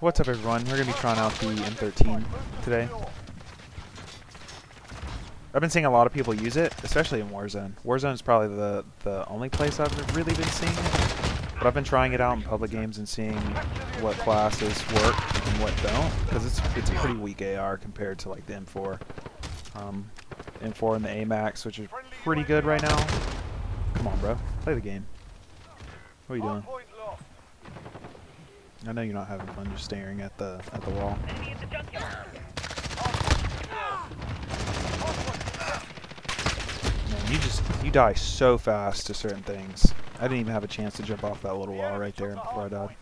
What's up, everyone? We're going to be trying out the M13 today. I've been seeing a lot of people use it, especially in Warzone. Warzone is probably the only place I've really been seeing it. But I've been trying it out in public games and seeing what classes work and what don't. Because it's a pretty weak AR compared to like the M4. M4 and the AMAX, which are pretty good right now. Come on, bro. Play the game. What are you doing? I know you're not having fun just staring at the wall. Man, you die so fast to certain things. I didn't even have a chance to jump off that little wall right there before I died.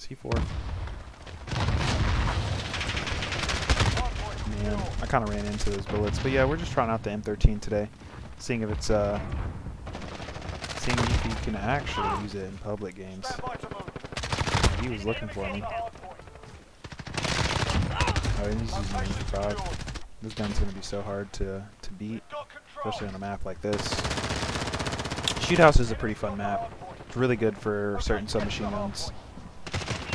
C4. Man, I kind of ran into those bullets, but yeah, we're just trying out the M13 today, seeing if it's seeing if you can actually use it in public games. He was looking for me. Oh, he's using MP5. This gun's gonna be so hard to beat, especially on a map like this. Shoothouse is a pretty fun map. It's really good for certain submachine guns.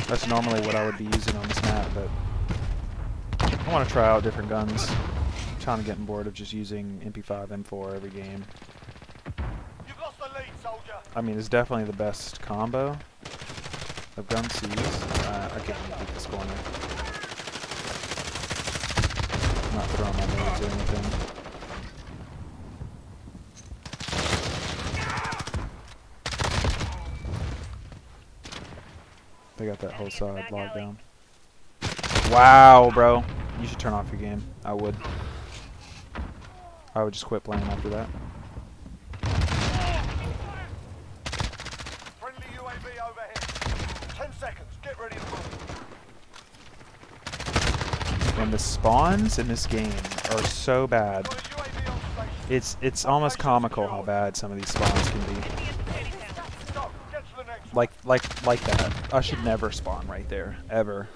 That's normally what I would be using on this map, but I want to try out different guns. I'm kind of getting bored of just using MP5, M4 every game. I mean, it's definitely the best combo of guns to use. I can't even keep this corner. I'm not throwing my guns or anything. They got that whole side locked down. Wow, bro. You should turn off your game. I would. I would just quit playing after that. And the spawns in this game are so bad. It's almost comical how bad some of these spawns can be. Like that. I should never spawn right there, ever.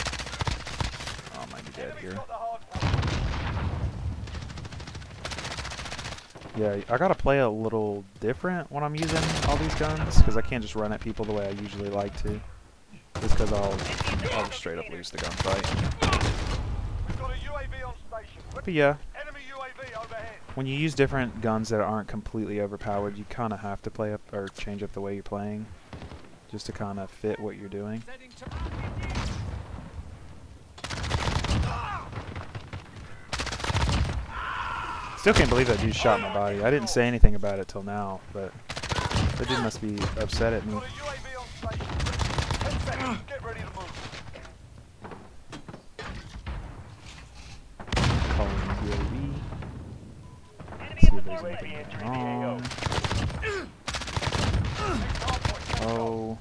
Oh, I might be dead here. Yeah, I gotta play a little different when I'm using all these guns, because I can't just run at people the way I usually like to. Just because I'll just straight up lose the gunfight. But yeah, when you use different guns that aren't completely overpowered, you kind of have to play up or change up the way you're playing, just to kind of fit what you're doing. Still can't believe that dude shot my body. I didn't say anything about it till now, but the dude must be upset at me. Get ready to move. Calling UAV. See if there's anything wrong. Oh.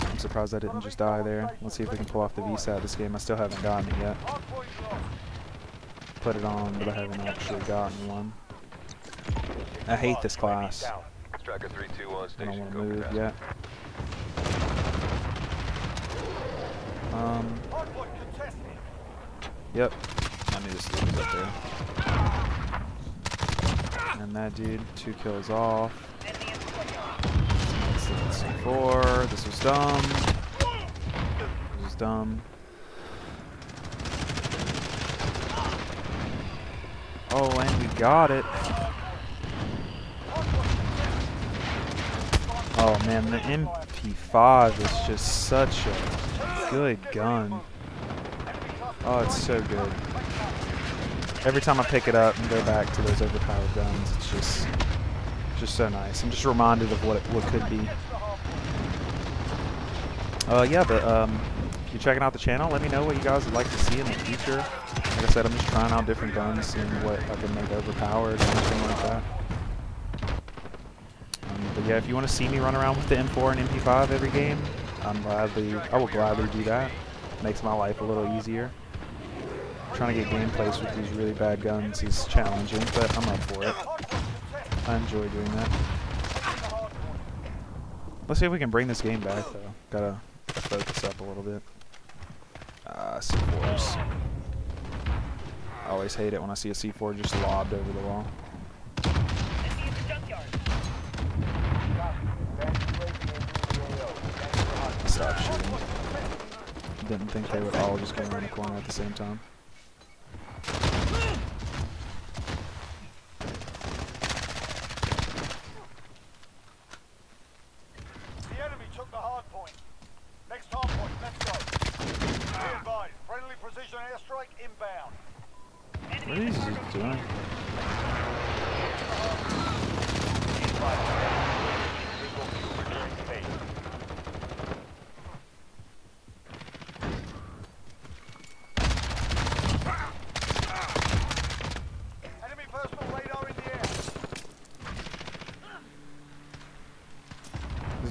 I'm surprised I didn't just die there. Let's see if we can pull off the V-SAT this game. I still haven't gotten it yet. Put it on, but I haven't actually gotten one. I hate this class. I don't want to move yet. Yep. I knew this dude was up there. And that dude, 2 kills off. C4. This was dumb. This was dumb. Oh, and we got it. Oh man, the MP5 is just such a good gun. Oh, it's so good. Every time I pick it up and go back to those overpowered guns, it's just so nice. I'm just reminded of what could be. Yeah, but if you're checking out the channel, let me know what you guys would like to see in the future. Like I said, I'm just trying out different guns, seeing what I can make overpowered and everything like that. But yeah, if you want to see me run around with the M4 and MP5 every game, I will gladly do that. Makes my life a little easier. Trying to get gameplays with these really bad guns is challenging, but I'm up for it. I enjoy doing that. Let's see if we can bring this game back, though. Gotta focus up a little bit. C4s. I always hate it when I see a C4 just lobbed over the wall. Stop shooting. Didn't think they would all just go around the corner at the same time.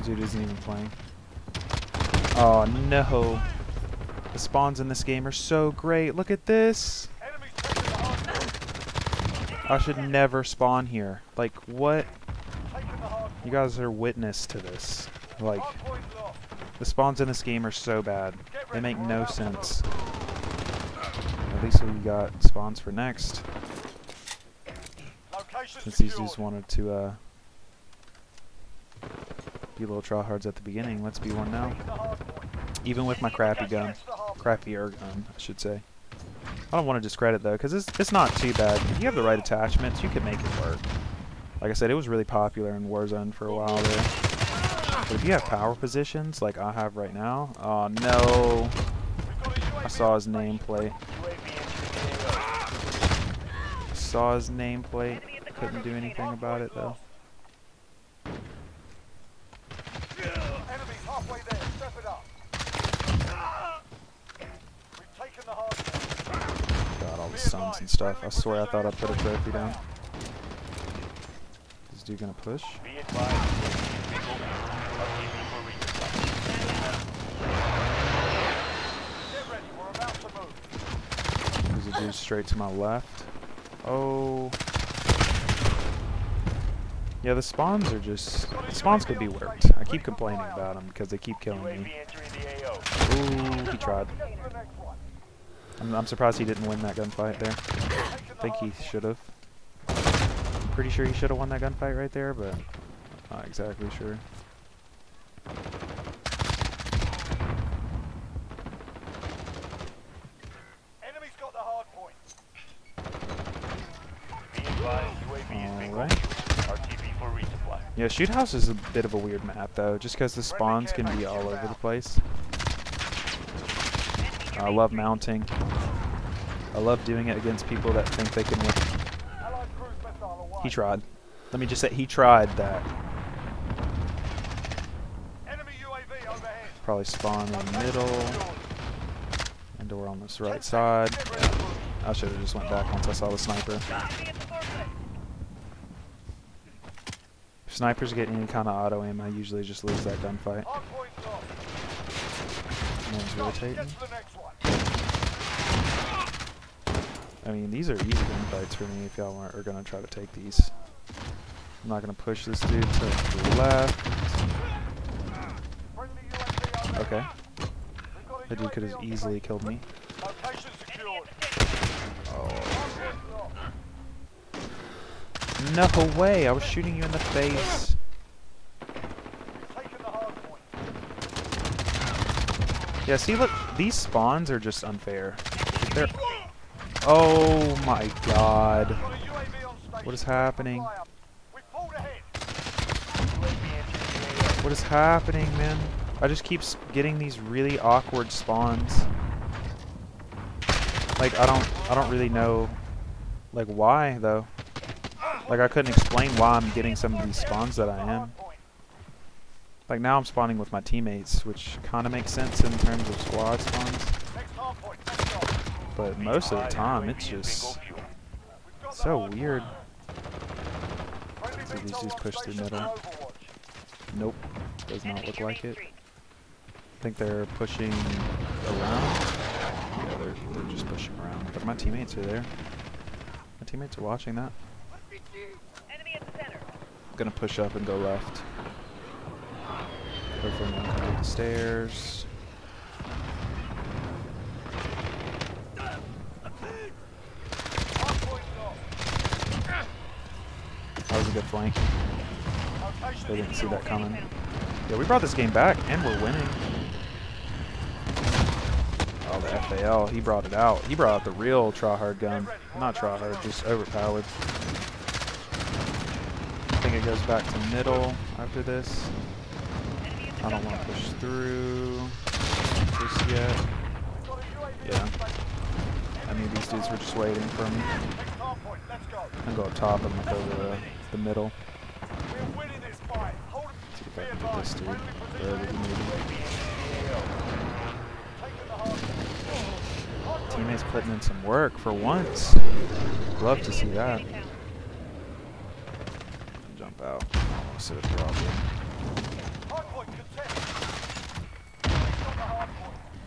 Dude isn't even playing. Oh no. The spawns in this game are so great. Look at this. I should never spawn here. Like, what? You guys are witness to this. Like, the spawns in this game are so bad. They make no sense. At least we got spawns for next. Since these dudes wanted to, be little tryhards at the beginning. Let's be one now. Even with my crappy gun. Crappier gun, I should say. I don't want to discredit though, because it's not too bad. If you have the right attachments, you can make it work. Like I said, it was really popular in Warzone for a while there. But if you have power positions, like I have right now... Oh no! I saw his nameplate. Couldn't do anything about it though. Sons and stuff. I swear I thought I put a trophy down. Is dude gonna push? There's a dude straight to my left. Oh. Yeah, the spawns are just... The spawns could be worked. I keep complaining about them because they keep killing me. Ooh, he tried. I'm surprised he didn't win that gunfight there. I think he should have. I'm pretty sure he should have won that gunfight right there, but not exactly sure. Enemy's got the hard point. Alright. RTV for resupply. Yeah, Shoothouse is a bit of a weird map though, just because the spawns can be all over the place. I love mounting. I love doing it against people that think they can win. He tried. Let me just say, he tried that. Enemy UAV overhead. Probably spawn in the middle. And we're on this right side. I should have just went back once I saw the sniper. If snipers get any kind of auto aim, I usually just lose that gunfight. Rotating. I mean, these are easy gunfights for me if y'all are going to try to take these. I'm not going to push this dude to the left. Okay. That dude could have easily killed me. Oh. No way! I was shooting you in the face. Yeah, see, look, these spawns are just unfair. They're... Oh my god. What is happening? What is happening, man? I just keep getting these really awkward spawns. Like, I don't really know, like, why, though. Like, I couldn't explain why I'm getting some of these spawns that I am. Like, now I'm spawning with my teammates, which kind of makes sense in terms of squad spawns. But most of the time, it's just so weird. Did these just push through middle? Nope. Does not look like it. I think they're pushing around. Yeah, they're just pushing around. But my teammates are there. My teammates are watching that. I'm gonna push up and go left. Hopefully no one can do the stairs. That was a good flank. They didn't see that coming. Yeah, we brought this game back, and we're winning. Oh, the FAL, he brought it out. He brought out the real tryhard gun. Not tryhard, just overpowered. I think it goes back to middle after this. I don't want to push through just yet. Yeah. I mean, these dudes were just waiting for me. I'm going to go up top and go to the middle. Let's get back to this dude. Teammates putting in some work for once. Love to see that. Jump out. Almost hit a problem.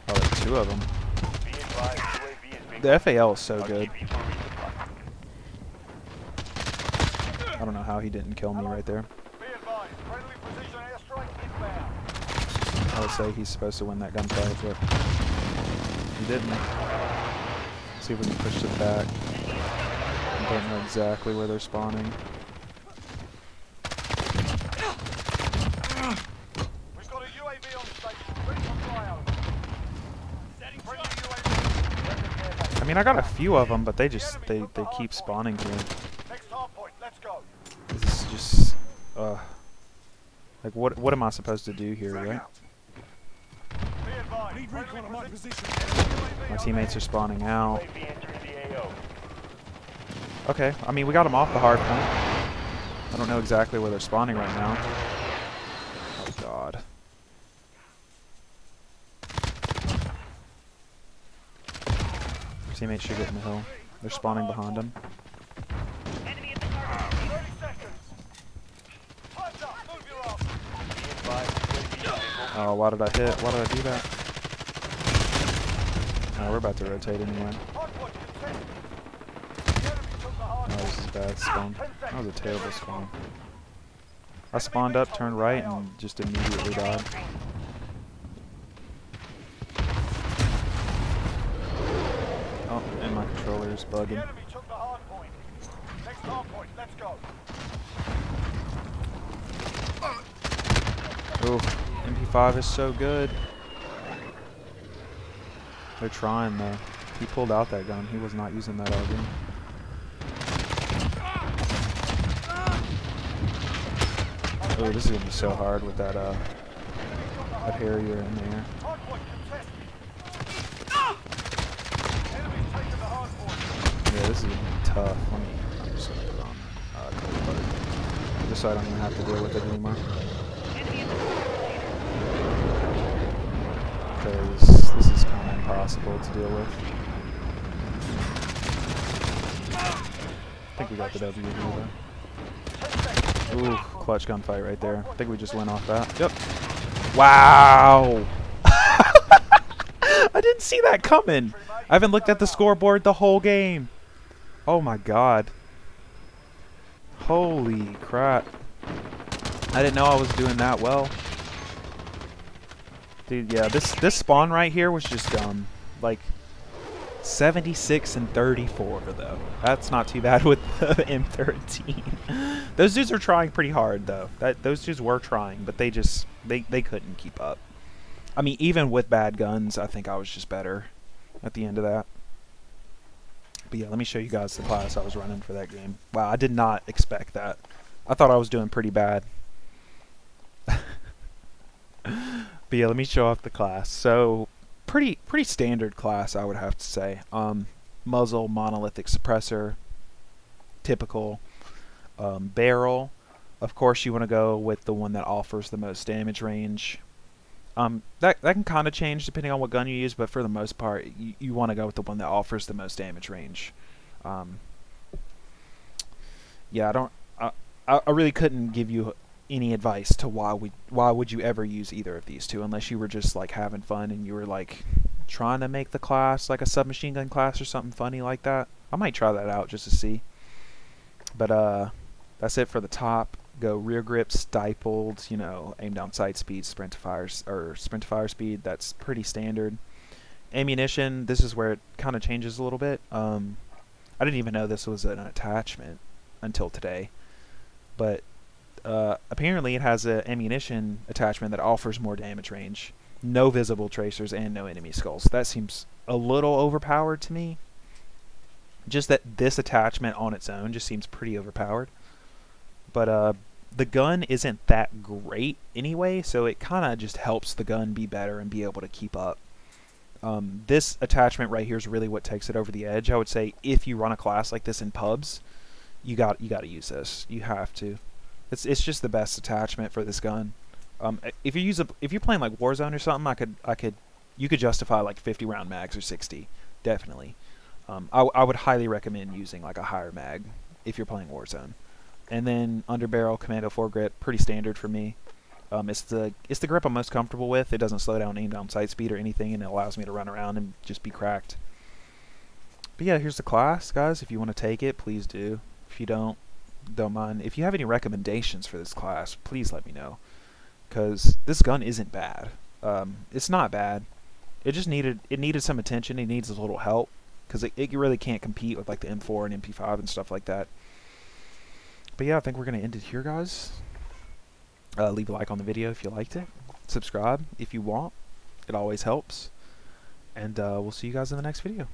Oh, there's two of them. The FAL is so good. I don't know how he didn't kill me right there. I would say he's supposed to win that gunfight, but he didn't. Let's see if we can push it back. I don't know exactly where they're spawning. We've got a UAV on station, ready for flyout. I mean, I got a few of them, but they just they keep spawning here. This is just like what am I supposed to do here, right? My teammates are spawning out. Okay, I mean, we got them off the hard point. I don't know exactly where they're spawning right now. Oh, God. Our teammates should get in the hill. They're spawning behind them. Oh, why did I hit? Why did I do that? Oh, we're about to rotate anyway. Oh, this is a bad spawn. That was a terrible spawn. I spawned up, turned right, and just immediately died. Oh, and my controller is bugging. Oh, MP5 is so good. They're trying, though. He pulled out that gun. He was not using that all game. Oh, this is going to be so hard with that Harrier in there. Yeah, this is going to be tough. I'm just going to put on cold butter. Just so I don't even have to deal with it anymore. Because this is kind of impossible to deal with. I think we got the W here, though. Ooh, clutch gunfight right there. I think we just went off that. Yep. Wow! I didn't see that coming! I haven't looked at the scoreboard the whole game! Oh my god. Holy crap. I didn't know I was doing that well. Dude, yeah, this spawn right here was just like 76 and 34 though. That's not too bad with the M13. Those dudes are trying pretty hard though. Those dudes were trying, but they just they couldn't keep up. I mean, even with bad guns, I think I was just better at the end of that. But yeah, let me show you guys the class I was running for that game. Wow, I did not expect that. I thought I was doing pretty bad. But yeah, let me show off the class. So, pretty standard class, I would have to say. Muzzle, monolithic suppressor, typical. Barrel, of course, you want to go with the one that offers the most damage range. That can kind of change depending on what gun you use, but for the most part, you want to go with the one that offers the most damage range. Yeah, I really couldn't give you any advice to why would you ever use either of these two, unless you were just like having fun and you were like trying to make the class like a submachine gun class or something funny like that. I might try that out just to see. But that's it for the top. Go rear grip, stippled, you know, aim down sight speed, sprint to fire speed. That's pretty standard. Ammunition, this is where it kind of changes a little bit. I didn't even know this was an attachment until today, but apparently it has an ammunition attachment that offers more damage range, no visible tracers, and no enemy skulls. That seems a little overpowered to me. Just that this attachment on its own just seems pretty overpowered. But the gun isn't that great anyway, so it kind of just helps the gun be better and be able to keep up. This attachment right here is really what takes it over the edge. I would say if you run a class like this in pubs, you got to use this. You have to. It's just the best attachment for this gun. If you're playing like Warzone or something, you could justify like 50 round mags or 60, definitely. I would highly recommend using like a higher mag if you're playing Warzone. And then underbarrel commando foregrip, pretty standard for me. It's the grip I'm most comfortable with. It doesn't slow down aim down sight speed or anything, and it allows me to run around and just be cracked. But yeah, here's the class, guys. If you want to take it, please do. If you don't mind. If you have any recommendations for this class, please let me know, because this gun isn't bad. It's not bad. It just needed some attention. It needs a little help, because it really can't compete with like the M4 and MP5 and stuff like that. But yeah, I think we're gonna end it here, guys. Leave a like on the video if you liked it. Subscribe if you want. It always helps. And we'll see you guys in the next video.